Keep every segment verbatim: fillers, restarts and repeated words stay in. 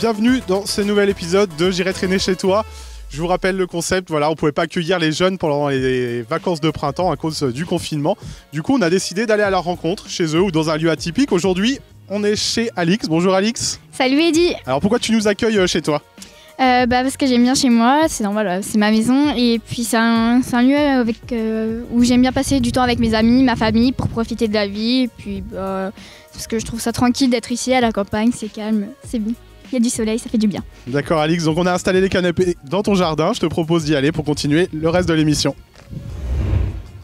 bienvenue dans ce nouvel épisode de J'irai traîner chez toi. Je vous rappelle le concept, voilà, on ne pouvait pas accueillir les jeunes pendant les vacances de printemps à cause du confinement. Du coup, on a décidé d'aller à leur rencontre chez eux ou dans un lieu atypique. Aujourd'hui, on est chez Alix. Bonjour Alix. Salut Eddy. Alors pourquoi tu nous accueilles chez toi ? Euh, bah parce que j'aime bien chez moi, c'est normal, c'est ma maison et puis c'est un, c'est un lieu avec, euh, où j'aime bien passer du temps avec mes amis, ma famille pour profiter de la vie et puis bah, parce que je trouve ça tranquille d'être ici à la campagne, c'est calme, c'est bon, il y a du soleil, ça fait du bien. D'accord Alix, donc on a installé les canapés dans ton jardin, je te propose d'y aller pour continuer le reste de l'émission.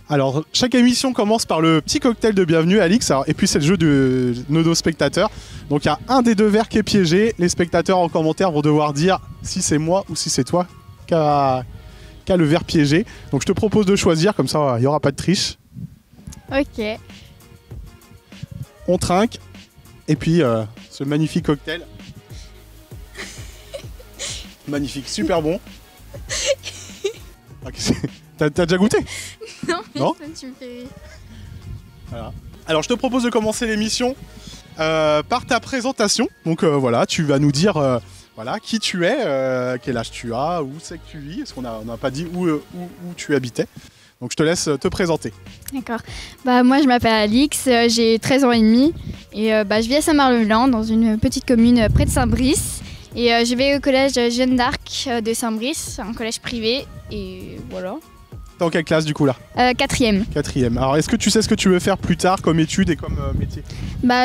Alors chaque émission commence par le petit cocktail de bienvenue Alix, alors, et puis c'est le jeu de nos deux spectateurs. Donc il y a un des deux verres qui est piégé, les spectateurs en commentaire vont devoir dire si c'est moi ou si c'est toi qui a, qui a le verre piégé. Donc je te propose de choisir, comme ça il n'y aura pas de triche. Ok. On trinque, et puis euh, ce magnifique cocktail. Magnifique, super bon. Okay, t'as déjà goûté ? Non, mais non ça, tu me fais rire. Voilà. Alors je te propose de commencer l'émission euh, par ta présentation. Donc euh, voilà, tu vas nous dire euh, voilà, qui tu es, euh, quel âge tu as, où c'est que tu vis. Parce qu'on n'a pas dit où, où, où tu habitais. Donc je te laisse te présenter. D'accord. Bah, moi je m'appelle Alix, euh, j'ai treize ans et demi. Et euh, bah, je vis à Saint-Marc-le-Land, dans une petite commune euh, près de Saint-Brice. Et euh, je vais au collège Jeanne d'Arc euh, de Saint-Brice, un collège privé. Et voilà. T'es en quelle classe du coup là ? euh, Quatrième. Quatrième. Alors est-ce que tu sais ce que tu veux faire plus tard comme études et comme euh, métier ? Bah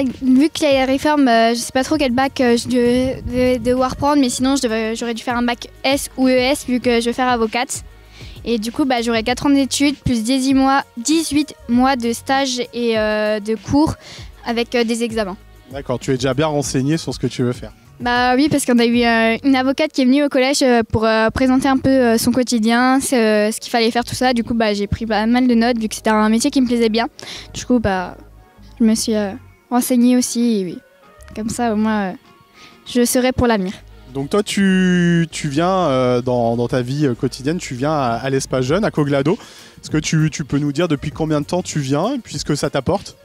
euh, vu que la réforme, euh, je sais pas trop quel bac euh, je vais devoir prendre, mais sinon j'aurais dû faire un bac S ou E S vu que je vais faire avocate. Et du coup bah, j'aurai quatre ans d'études plus dix-huit mois de stage et euh, de cours avec euh, des examens. D'accord, tu es déjà bien renseigné sur ce que tu veux faire ? Bah oui, parce qu'on a eu euh, une avocate qui est venue au collège euh, pour euh, présenter un peu euh, son quotidien, euh, ce qu'il fallait faire, tout ça. Du coup, bah, j'ai pris pas mal de notes, vu que c'était un métier qui me plaisait bien. Du coup, bah, je me suis euh, renseignée aussi. Et, oui. Comme ça, au moins, euh, je serai pour l'avenir. Donc toi, tu, tu viens euh, dans, dans ta vie quotidienne, tu viens à, à l'espace jeune, à Coglado. Est-ce que tu, tu peux nous dire depuis combien de temps tu viens et puis ce que ça t'apporte ?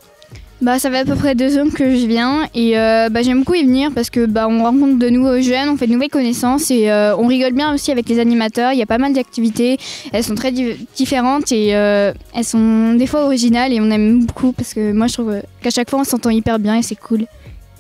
Bah, ça fait à peu près deux ans que je viens et euh, bah, j'aime beaucoup y venir parce que bah, on rencontre de nouveaux jeunes, on fait de nouvelles connaissances et euh, on rigole bien aussi avec les animateurs. Il y a pas mal d'activités, elles sont très di différentes et euh, elles sont des fois originales et on aime beaucoup parce que moi je trouve qu'à chaque fois on s'entend hyper bien et c'est cool.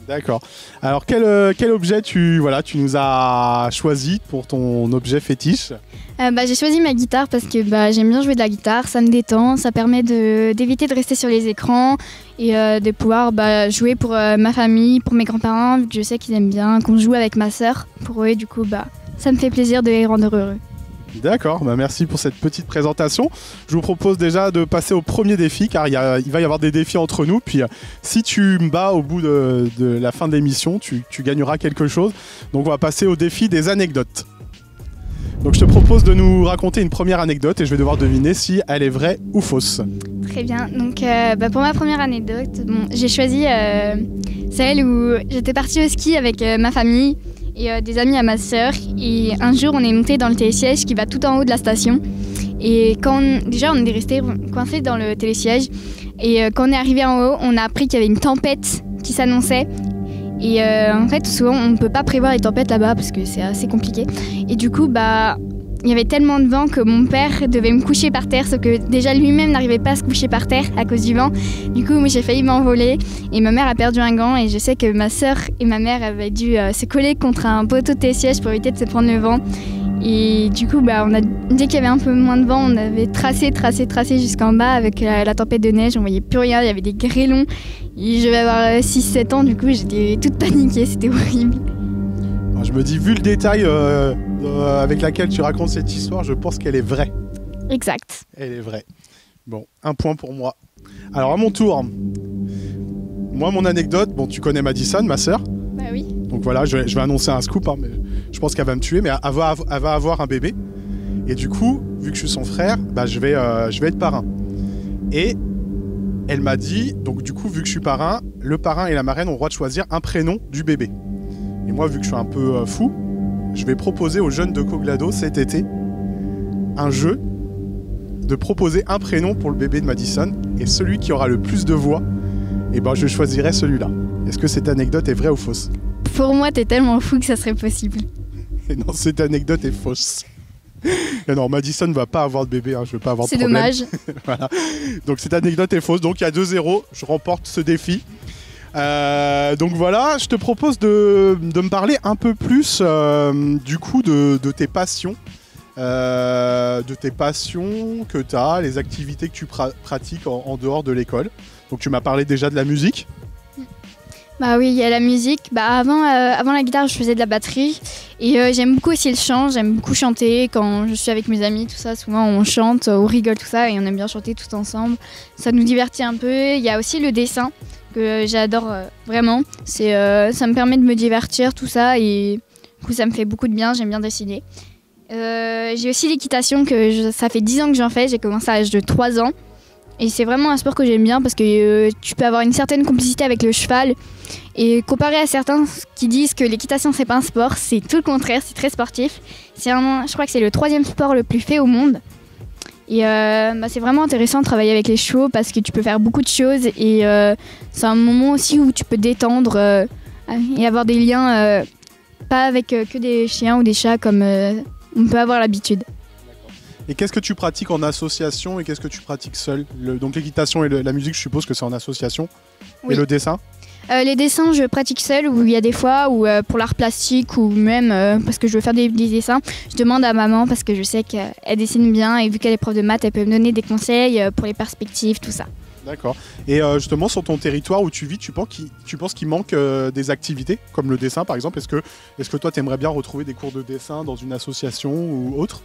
D'accord. Alors quel, euh, quel objet tu, voilà, tu nous as choisi pour ton objet fétiche ? euh, bah, J'ai choisi ma guitare parce que bah, j'aime bien jouer de la guitare, ça me détend, ça permet d'éviter de, de rester sur les écrans et euh, de pouvoir bah, jouer pour euh, ma famille, pour mes grands-parents, vu que je sais qu'ils aiment bien, qu'on joue avec ma sœur pour eux et du coup bah, ça me fait plaisir de les rendre heureux. D'accord, bah merci pour cette petite présentation. Je vous propose déjà de passer au premier défi car il, y a, il va y avoir des défis entre nous. Puis si tu me bats au bout de, de la fin de l'émission, tu, tu gagneras quelque chose. Donc on va passer au défi des anecdotes. Donc je te propose de nous raconter une première anecdote et je vais devoir deviner si elle est vraie ou fausse. Très bien, donc euh, bah pour ma première anecdote, bon, j'ai choisi euh, celle où j'étais partie au ski avec euh, ma famille et euh, des amis à ma sœur. Et un jour, on est monté dans le télésiège qui va tout en haut de la station. Et quand on, déjà, on est resté coincé dans le télésiège. Et euh, quand on est arrivé en haut, on a appris qu'il y avait une tempête qui s'annonçait. Et euh, en fait, souvent, on ne peut pas prévoir les tempêtes là-bas parce que c'est assez compliqué. Et du coup, bah, il y avait tellement de vent que mon père devait me coucher par terre, sauf que déjà lui-même n'arrivait pas à se coucher par terre à cause du vent. Du coup, j'ai failli m'envoler et ma mère a perdu un gant et je sais que ma sœur et ma mère avaient dû euh, se coller contre un poteau de télésiège pour éviter de se prendre le vent. Et du coup, bah, on a, dès qu'il y avait un peu moins de vent, on avait tracé, tracé, tracé jusqu'en bas avec la, la tempête de neige. On voyait plus rien, il y avait des grêlons. Et je vais avoir six sept ans, du coup, j'étais toute paniquée, c'était horrible. Je me dis, vu le détail euh, euh, avec laquelle tu racontes cette histoire, je pense qu'elle est vraie. Exact. Elle est vraie. Bon, un point pour moi. Alors, à mon tour. Moi, mon anecdote, bon, tu connais Madison, ma sœur. Bah oui. Donc voilà, je, je vais annoncer un scoop, hein, mais je pense qu'elle va me tuer, mais elle va, elle va avoir un bébé. Et du coup, vu que je suis son frère, bah, je, vais, euh, je vais être parrain. Et elle m'a dit, donc du coup, vu que je suis parrain, le parrain et la marraine ont le droit de choisir un prénom du bébé. Et moi, vu que je suis un peu euh, fou, je vais proposer aux jeunes de Coglado cet été un jeu de proposer un prénom pour le bébé de Madison. Et celui qui aura le plus de voix, eh ben, je choisirai celui-là. Est-ce que cette anecdote est vraie ou fausse ? Pour moi, t'es tellement fou que ça serait possible. Et non, cette anecdote est fausse. Non, Madison ne va pas avoir de bébé, hein, je ne vais pas avoir de problème. C'est dommage. Voilà. Donc cette anecdote est fausse, donc il y a deux zéro, je remporte ce défi. Euh, donc voilà, je te propose de, de me parler un peu plus euh, du coup de, de tes passions. Euh, de tes passions que tu as, les activités que tu pra pratiques en, en dehors de l'école. Donc tu m'as parlé déjà de la musique. Bah oui, il y a la musique. Bah avant, euh, avant la guitare, je faisais de la batterie. Et euh, j'aime beaucoup aussi le chant, j'aime beaucoup chanter. Quand je suis avec mes amis, tout ça, souvent on chante, on rigole, tout ça. Et on aime bien chanter tout ensemble. Ça nous divertit un peu. Il y a aussi le dessin que j'adore euh, vraiment. C'est, euh, ça me permet de me divertir, tout ça. Et du coup, ça me fait beaucoup de bien, j'aime bien dessiner. Euh, j'ai aussi l'équitation, que je, ça fait dix ans que j'en fais. J'ai commencé à l'âge de trois ans. Et c'est vraiment un sport que j'aime bien parce que euh, tu peux avoir une certaine complicité avec le cheval. Et comparé à certains qui disent que l'équitation c'est pas un sport, c'est tout le contraire, c'est très sportif. C'est un, je crois que c'est le troisième sport le plus fait au monde. Et euh, bah, c'est vraiment intéressant de travailler avec les chevaux parce que tu peux faire beaucoup de choses. Et euh, c'est un moment aussi où tu peux détendre euh, et avoir des liens, euh, pas avec euh, que des chiens ou des chats comme euh, on peut avoir l'habitude. Et qu'est-ce que tu pratiques en association et qu'est-ce que tu pratiques seul? Le, donc l'équitation et le, la musique, je suppose que c'est en association. Oui. Et le dessin? euh, Les dessins, je pratique seul, où il y a des fois où euh, pour l'art plastique ou même euh, parce que je veux faire des, des dessins, je demande à maman parce que je sais qu'elle dessine bien et vu qu'elle est prof de maths, elle peut me donner des conseils pour les perspectives, tout ça. D'accord. Et euh, justement, sur ton territoire où tu vis, tu penses qu'il, tu penses qu'il manque euh, des activités comme le dessin par exemple? Est-ce que, est-ce que toi, tu aimerais bien retrouver des cours de dessin dans une association ou autre?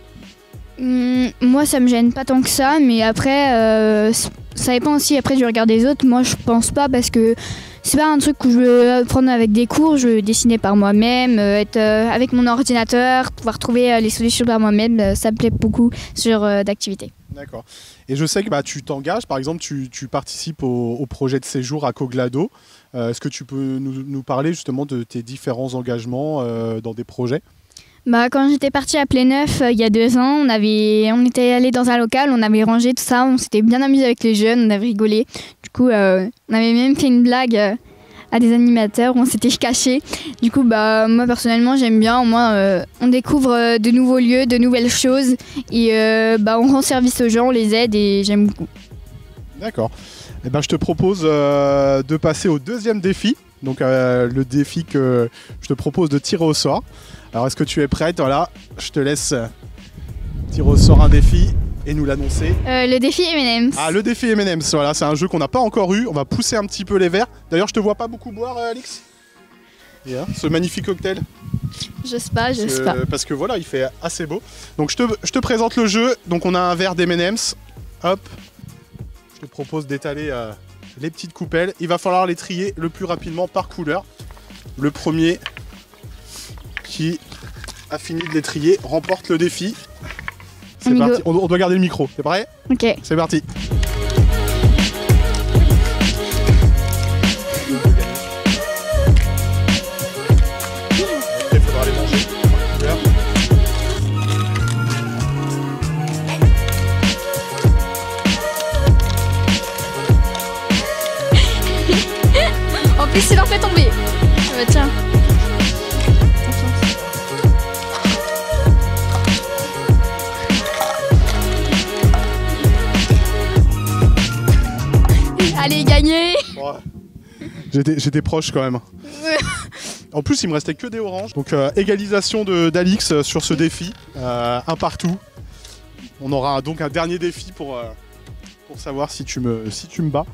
Moi, ça me gêne pas tant que ça, mais après, euh, ça dépend aussi après du regard des autres. Moi, je pense pas parce que c'est pas un truc que je veux prendre avec des cours. Je veux dessiner par moi-même, être avec mon ordinateur, pouvoir trouver les solutions par moi-même. Ça me plaît beaucoup sur euh, d'activité. D'accord. Et je sais que bah, tu t'engages. Par exemple, tu, tu participes au, au projet de séjour à Coglado. Euh, est-ce que tu peux nous, nous parler justement de tes différents engagements euh, dans des projets? Bah, quand j'étais partie à Pléneuf euh, il y a deux ans, on, avait, on était allé dans un local, on avait rangé tout ça, on s'était bien amusé avec les jeunes, on avait rigolé. Du coup, euh, on avait même fait une blague euh, à des animateurs, on s'était cachés. Du coup, bah, moi personnellement, j'aime bien. Au moins, euh, on découvre euh, de nouveaux lieux, de nouvelles choses et euh, bah, on rend service aux gens, on les aide et j'aime beaucoup. D'accord. Eh ben, je te propose euh, de passer au deuxième défi. Donc euh, le défi que je te propose de tirer au sort. Alors est-ce que tu es prête? Voilà, je te laisse tirer au sort un défi et nous l'annoncer. Euh, le défi M and M's. Ah, le défi M and M's, voilà, c'est un jeu qu'on n'a pas encore eu. On va pousser un petit peu les verres. D'ailleurs, je te vois pas beaucoup boire, euh, Alix. Yeah, ce magnifique cocktail. J'ose pas, j'ose pas. Parce que voilà, il fait assez beau. Donc je te, je te présente le jeu. Donc on a un verre d'M and M's. Hop, je te propose d'étaler... Euh, les petites coupelles, il va falloir les trier le plus rapidement par couleur. Le premier qui a fini de les trier remporte le défi. C'est parti, on doit garder le micro, c'est pareil? Ok. C'est parti. Il en fait tomber. Ah bah tiens. Allez, gagner. Oh. J'étais proche quand même. En plus, il me restait que des oranges. Donc euh, égalisation d'Alix sur ce défi. Euh, un partout. On aura donc un dernier défi pour, euh, pour savoir si tu me, si tu me bats.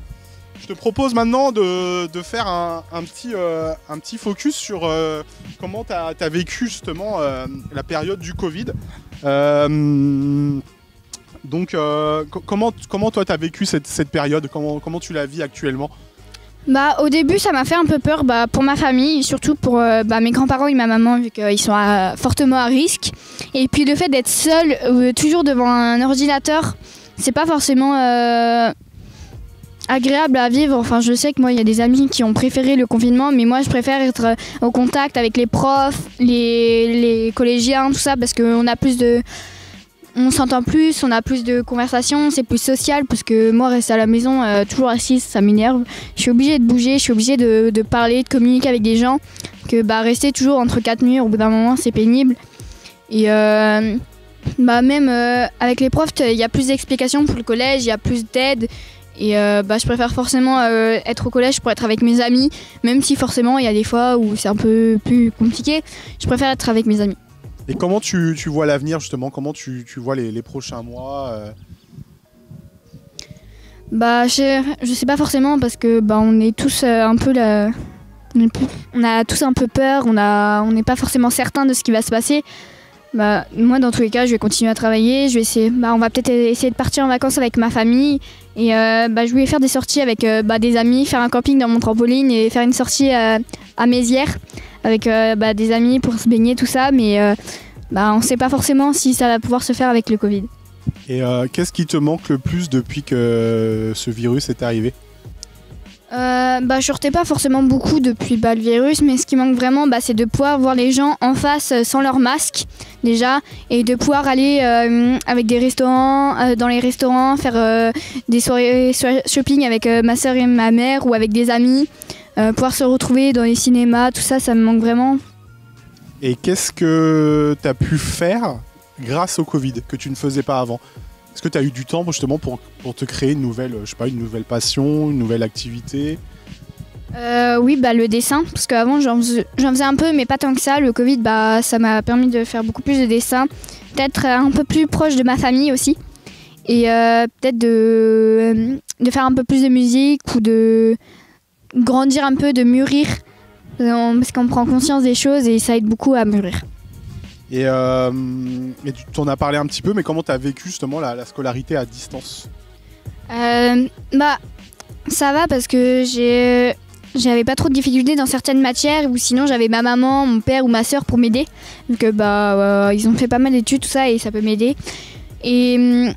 Je te propose maintenant de, de faire un, un, petit, euh, un petit focus sur euh, comment tu as, t'as vécu justement euh, la période du Covid. Euh, donc euh, comment, comment toi tu as vécu cette, cette période? Comment, comment tu la vis actuellement? Bah, au début, ça m'a fait un peu peur bah, pour ma famille, surtout pour euh, bah, mes grands-parents et ma maman, vu qu'ils sont à, fortement à risque. Et puis le fait d'être seul, euh, toujours devant un ordinateur, c'est pas forcément... Euh, agréable à vivre. Enfin, je sais que moi, il y a des amis qui ont préféré le confinement, mais moi, je préfère être au contact avec les profs, les, les collégiens, tout ça, parce qu'on a plus de... On s'entend plus, on a plus de conversations, c'est plus social, parce que moi, rester à la maison, euh, toujours assise, ça m'énerve. Je suis obligée de bouger, je suis obligée de, de parler, de communiquer avec des gens. que bah, rester toujours entre quatre murs, au bout d'un moment, c'est pénible. Et euh, bah, même euh, avec les profs, il y a plus d'explications pour le collège, il y a plus d'aide. Et euh, bah, je préfère forcément euh, être au collège pour être avec mes amis, même si forcément il y a des fois où c'est un peu plus compliqué. Je préfère être avec mes amis. Et comment tu, tu vois l'avenir justement? Comment tu, tu vois les, les prochains mois euh... Bah je, je sais pas forcément parce que bah, on est tous euh, un peu la... on, est, on a tous un peu peur, on a on n'est pas forcément certain de ce qui va se passer. Bah, moi dans tous les cas je vais continuer à travailler, je vais essayer, bah, on va peut-être essayer de partir en vacances avec ma famille et euh, bah, je voulais faire des sorties avec euh, bah, des amis, faire un camping dans mon trampoline et faire une sortie euh, à Mézières avec euh, bah, des amis pour se baigner, tout ça, mais euh, bah, on ne sait pas forcément si ça va pouvoir se faire avec le Covid. Et euh, qu'est-ce qui te manque le plus depuis que ce virus est arrivé? euh, bah, Je ne sortais pas forcément beaucoup depuis bah, le virus, mais ce qui manque vraiment, bah, c'est de pouvoir voir les gens en face euh, sans leur masque déjà, et de pouvoir aller euh, avec des restaurants, euh, dans les restaurants, faire euh, des soirées shopping avec euh, ma soeur et ma mère ou avec des amis. Euh, pouvoir se retrouver dans les cinémas, tout ça, ça me manque vraiment. Et qu'est-ce que tu as pu faire grâce au Covid que tu ne faisais pas avant? Est-ce que tu as eu du temps justement pour, pour te créer une nouvelle, je sais pas, une nouvelle passion, une nouvelle activité? euh, Oui, bah, le dessin, parce qu'avant j'en faisais, j'en faisais un peu, mais pas tant que ça. Le Covid, bah, ça m'a permis de faire beaucoup plus de dessins, peut-être un peu plus proche de ma famille aussi, et euh, peut-être de, de faire un peu plus de musique ou de... grandir un peu, de mûrir, parce qu'on prend conscience des choses et ça aide beaucoup à mûrir. Et, euh, et tu t'en as parlé un petit peu, mais comment tu as vécu justement la, la scolarité à distance? euh, Bah, ça va parce que j'ai, j'avais pas trop de difficultés dans certaines matières, ou sinon j'avais ma maman, mon père ou ma soeur pour m'aider. Donc bah, euh, ils ont fait pas mal d'études, tout ça, et ça peut m'aider. Et...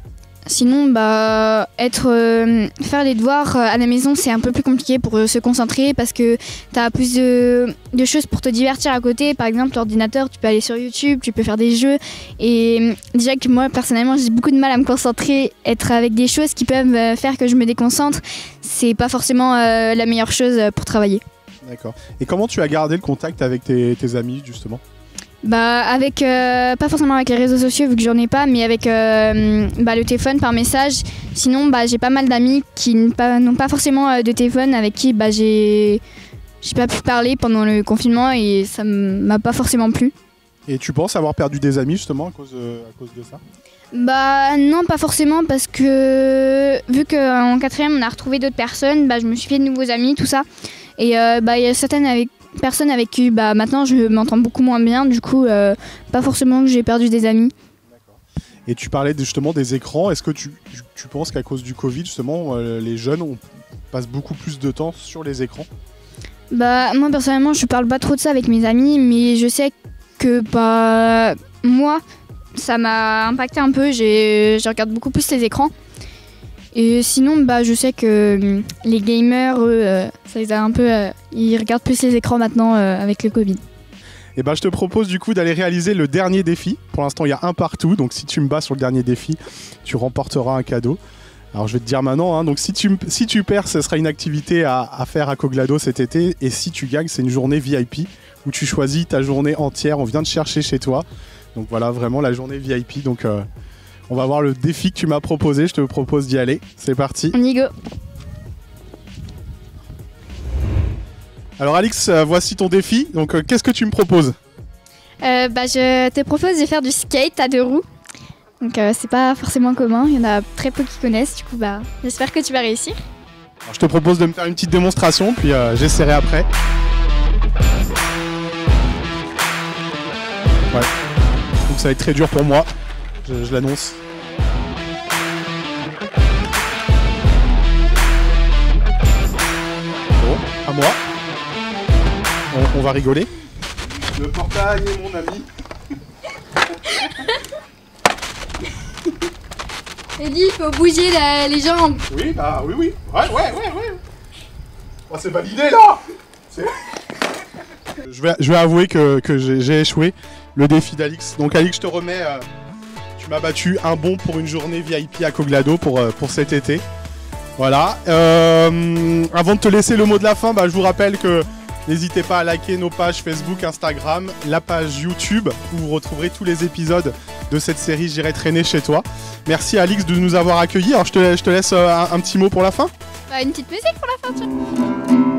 sinon, bah, être, euh, faire les devoirs à la maison, c'est un peu plus compliqué pour se concentrer parce que tu as plus de, de choses pour te divertir à côté. Par exemple, l'ordinateur, tu peux aller sur YouTube, tu peux faire des jeux. Et déjà que moi, personnellement, j'ai beaucoup de mal à me concentrer, être avec des choses qui peuvent faire que je me déconcentre. C'est pas forcément euh, la meilleure chose pour travailler. D'accord. Et comment tu as gardé le contact avec tes, tes amis, justement ? Bah avec, euh, pas forcément avec les réseaux sociaux vu que j'en ai pas, mais avec euh, bah, le téléphone par message. Sinon bah, j'ai pas mal d'amis qui n'ont pas, pas forcément euh, de téléphone, avec qui bah, j'ai pas pu parler pendant le confinement et ça m'a pas forcément plu. Et tu penses avoir perdu des amis justement à cause, euh, à cause de ça? Bah non, pas forcément, parce que vu qu'en quatrième on a retrouvé d'autres personnes, bah, je me suis fait de nouveaux amis, tout ça. Et euh, bah, y a certaines avec personne avec qui bah, maintenant je m'entends beaucoup moins bien, du coup euh, pas forcément que j'ai perdu des amis. Et tu parlais justement des écrans, est-ce que tu, tu penses qu'à cause du Covid justement euh, les jeunes on passe beaucoup plus de temps sur les écrans? Bah moi personnellement je parle pas trop de ça avec mes amis, mais je sais que bah, moi ça m'a impacté un peu, je regarde beaucoup plus les écrans. Et sinon, bah, je sais que les gamers, eux, euh, ça les a un peu, euh, ils regardent plus les écrans maintenant euh, avec le Covid. Et bah, je te propose du coup d'aller réaliser le dernier défi. Pour l'instant, il y a un partout. Donc, si tu me bats sur le dernier défi, tu remporteras un cadeau. Alors, je vais te dire maintenant. Hein, donc, si tu, si tu perds, ce sera une activité à, à faire à Coglado cet été. Et si tu gagnes, c'est une journée V I P où tu choisis ta journée entière. On vient te chercher chez toi. Donc, voilà, vraiment la journée V I P. Donc... Euh, on va voir le défi que tu m'as proposé, je te propose d'y aller. C'est parti. On y go. Alors Alix, voici ton défi. Donc qu'est-ce que tu me proposes? euh, bah, Je te propose de faire du skate à deux roues. Donc euh, c'est pas forcément commun, il y en a très peu qui connaissent. Du coup, bah, j'espère que tu vas réussir. Alors, je te propose de me faire une petite démonstration, puis euh, j'essaierai après. Ouais. Donc ça va être très dur pour moi. Je, je l'annonce. Bon, à moi. On, on va rigoler. Le portail est mon ami. Eddy, il faut bouger la, les jambes. Oui, bah oui, oui. Ouais, ouais, ouais, ouais. Oh, c'est validé là. je, vais, je vais avouer que, que j'ai échoué le défi d'Alix. Donc Alix, je te remets... Euh... Tu m'as battu un bon pour une journée V I P à Coglado pour, pour cet été. Voilà. Euh, avant de te laisser le mot de la fin, bah, je vous rappelle que N'hésitez pas à liker nos pages Facebook, Instagram, la page YouTube, où vous retrouverez tous les épisodes de cette série J'irai traîner chez toi. Merci Alix de nous avoir accueillis. Alors je te, je te laisse un, un petit mot pour la fin. Bah, une petite musique pour la fin. Tiens.